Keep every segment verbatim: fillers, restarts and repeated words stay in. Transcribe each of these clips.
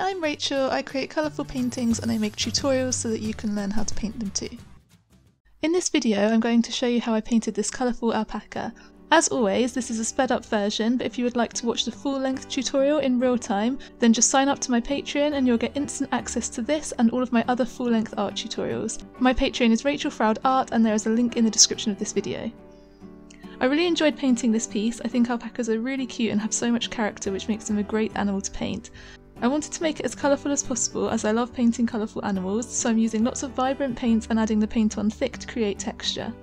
Hi, I'm Rachel, I create colourful paintings and I make tutorials so that you can learn how to paint them too. In this video I'm going to show you how I painted this colourful alpaca. As always, this is a sped up version, but if you would like to watch the full length tutorial in real time, then just sign up to my Patreon and you'll get instant access to this and all of my other full length art tutorials. My Patreon is Rachel Froud Art and there is a link in the description of this video. I really enjoyed painting this piece. I think alpacas are really cute and have so much character, which makes them a great animal to paint. I wanted to make it as colourful as possible as I love painting colourful animals, so I'm using lots of vibrant paints and adding the paint on thick to create texture.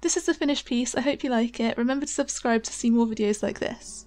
This is the finished piece. I hope you like it. Remember to subscribe to see more videos like this.